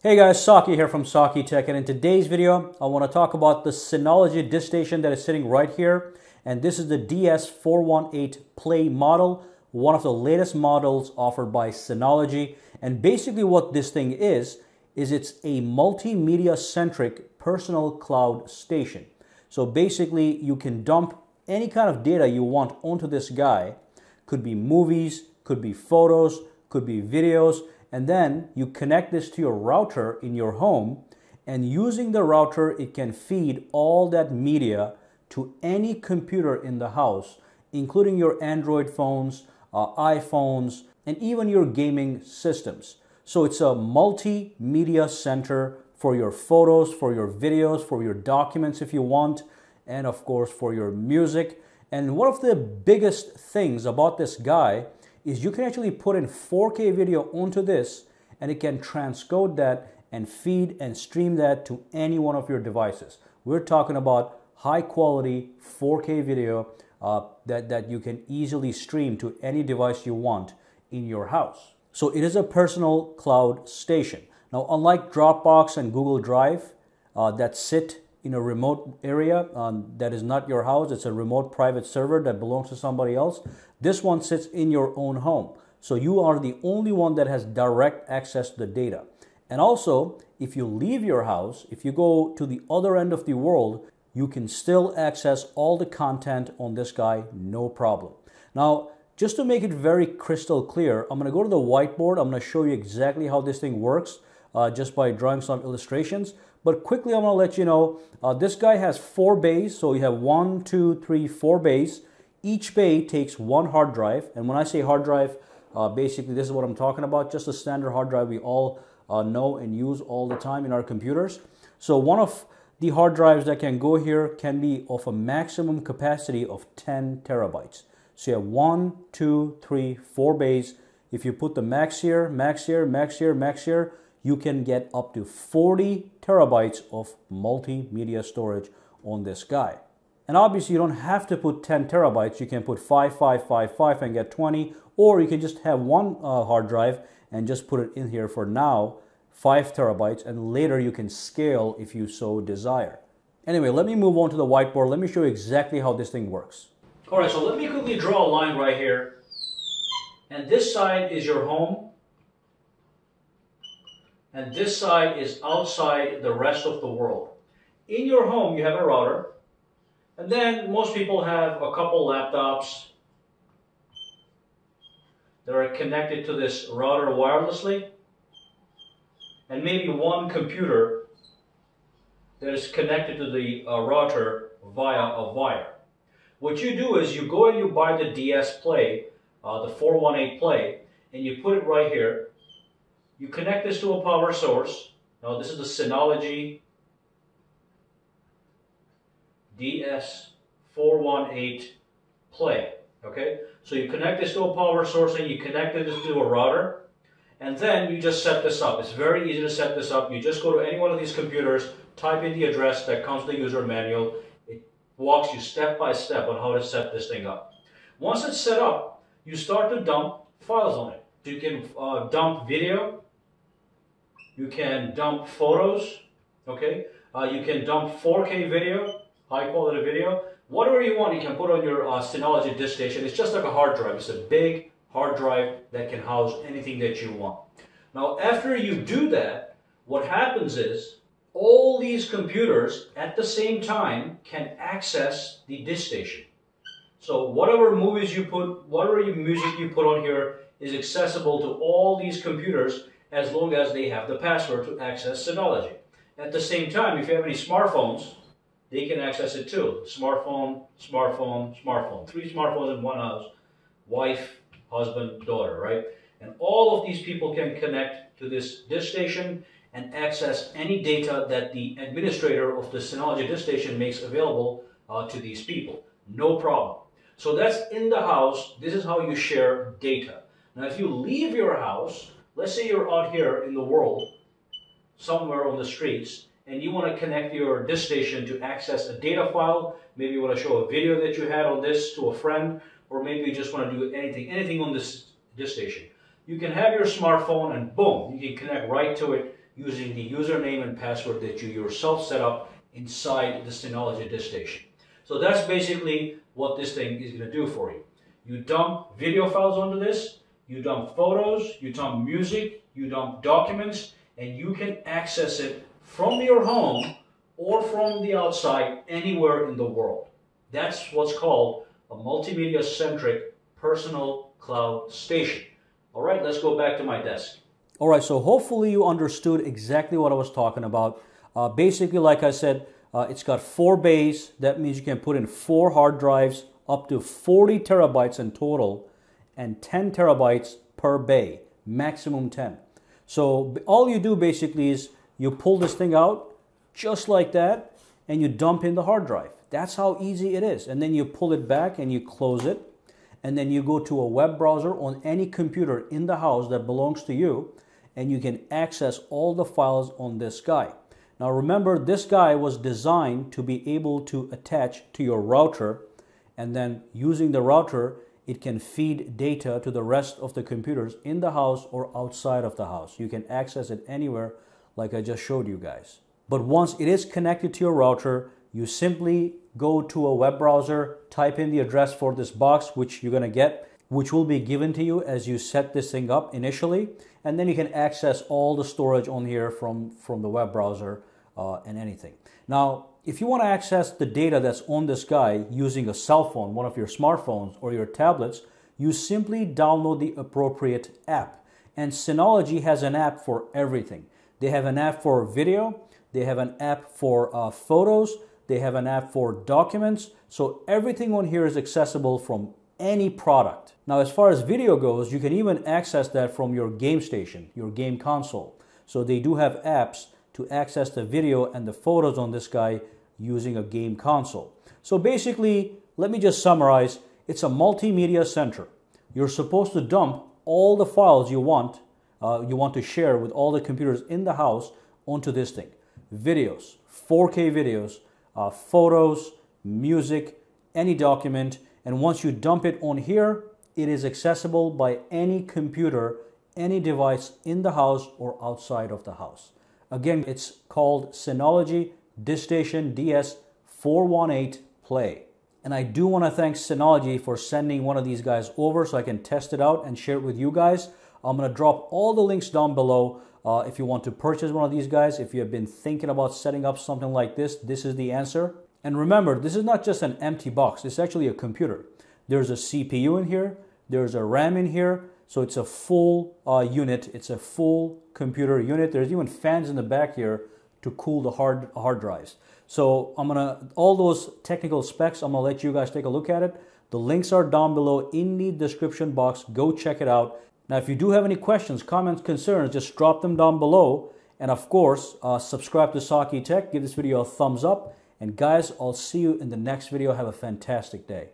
Hey guys, Saki here from Saki Tech, and in today's video, I want to talk about the Synology Diskstation that is sitting right here. And this is the DS418 Play model, one of the latest models offered by Synology. And basically what this thing is it's a multimedia-centric personal cloud station. So basically, you can dump any kind of data you want onto this guy. Could be movies, could be photos, could be videos. And then you connect this to your router in your home, and using the router, it can feed all that media to any computer in the house, including your Android phones, iPhones, and even your gaming systems. So it's a multimedia center for your photos, for your videos, for your documents if you want, and of course for your music. And one of the biggest things about this guy is you can actually put in 4K video onto this, and it can transcode that and feed and stream that to any one of your devices. We're talking about high quality 4K video that you can easily stream to any device you want in your house. So it is a personal cloud station. Now, unlike Dropbox and Google Drive that sit in a remote area that is not your house, it's a remote private server that belongs to somebody else, this one sits in your own home. So you are the only one that has direct access to the data. And also, if you leave your house, if you go to the other end of the world, you can still access all the content on this guy, no problem. Now, just to make it very crystal clear, I'm gonna go to the whiteboard. I'm gonna show you exactly how this thing works just by drawing some illustrations. But quickly, I'm going to let you know, this guy has 4 bays. So you have 4 bays. Each bay takes 1 hard drive. And when I say hard drive, basically this is what I'm talking about. Just a standard hard drive we all know and use all the time in our computers. So one of the hard drives that can go here can be of a maximum capacity of 10 terabytes. So you have 4 bays. If you put the max here, max here, max here, max here, you can get up to 40 terabytes of multimedia storage on this guy. And obviously you don't have to put 10 terabytes. You can put 5, 5, 5, 5 and get 20, or you can just have one hard drive and just put it in here for now, 5 terabytes, and later you can scale if you so desire. Anyway, let me move on to the whiteboard. Let me show you exactly how this thing works. All right, so let me quickly draw a line right here. And this side is your home. And this side is outside the rest of the world. In your home, you have a router. And then most people have a couple laptops that are connected to this router wirelessly. And maybe one computer that is connected to the router via a wire. What you do is you go and you buy the DS Play, the 418 Play, and you put it right here. You connect this to a power source. Now this is the Synology DS418 Play, okay? So you connect this to a power source and you connect this to a router, and then you just set this up. It's very easy to set this up. You just go to any one of these computers, type in the address that comes to the user manual. It walks you step by step on how to set this thing up. Once it's set up, you start to dump files on it. You can dump video. You can dump photos, okay? You can dump 4K video, high quality video. Whatever you want, you can put on your Synology Diskstation. It's just like a hard drive. It's a big hard drive that can house anything that you want. Now, after you do that, what happens is all these computers at the same time can access the Diskstation. So whatever movies you put, whatever music you put on here is accessible to all these computers as long as they have the password to access Synology. At the same time, if you have any smartphones, they can access it too. Smartphone, smartphone, smartphone. 3 smartphones in one house. Wife, husband, daughter, right? And all of these people can connect to this Diskstation and access any data that the administrator of the Synology Diskstation makes available to these people. No problem. So that's in the house. This is how you share data. Now, if you leave your house, let's say you're out here in the world, somewhere on the streets, and you want to connect your Diskstation to access a data file. Maybe you want to show a video that you had on this to a friend, or maybe you just want to do anything on this Diskstation. You can have your smartphone and boom, you can connect right to it. using the username and password that you yourself set up inside the Synology Diskstation. So that's basically what this thing is going to do for you. You dump video files onto this, you dump photos, you dump music, you dump documents, and you can access it from your home or from the outside anywhere in the world. That's what's called a multimedia-centric personal cloud station. All right, let's go back to my desk. All right, so hopefully you understood exactly what I was talking about. Basically, like I said, it's got 4 bays. That means you can put in 4 hard drives, up to 40 terabytes in total, and 10 terabytes per bay, maximum 10. So all you do basically is you pull this thing out just like that, and you dump in the hard drive. That's how easy it is. And then you pull it back and you close it. And then you go to a web browser on any computer in the house that belongs to you, and you can access all the files on this guy. Now remember, this guy was designed to be able to attach to your router, and then using the router, it can feed data to the rest of the computers in the house or outside of the house. You can access it anywhere, like I just showed you guys. But once it is connected to your router, you simply go to a web browser, type in the address for this box, which you're going to get, which will be given to you as you set this thing up initially. And then you can access all the storage on here from the web browser and anything. Now, if you want to access the data that's on this guy using a cell phone, one of your smartphones or your tablets, you simply download the appropriate app. And Synology has an app for everything. They have an app for video. They have an app for photos. They have an app for documents. So everything on here is accessible from any product. Now, as far as video goes, you can even access that from your game station, your game console. So they do have apps to access the video and the photos on this guy using a game console. So basically, let me just summarize. It's a multimedia center. You're supposed to dump all the files you want to share with all the computers in the house onto this thing. Videos, 4K videos, photos, music, any document, and once you dump it on here, it is accessible by any computer, any device in the house or outside of the house. Again, it's called Synology Diskstation DS418 Play. And I do want to thank Synology for sending one of these guys over so I can test it out and share it with you guys. I'm going to drop all the links down below. If you want to purchase one of these guys, if you have been thinking about setting up something like this, this is the answer. And remember, this is not just an empty box. It's actually a computer. There's a CPU in here. There's a RAM in here. So it's a full unit. It's a full computer unit. There's even fans in the back here to cool the hard drives. So I'm going to, all those technical specs, I'm going to let you guys take a look at it. The links are down below in the description box. Go check it out. Now, if you do have any questions, comments, concerns, just drop them down below. And of course, subscribe to Saki Tech. Give this video a thumbs up. And guys, I'll see you in the next video. Have a fantastic day.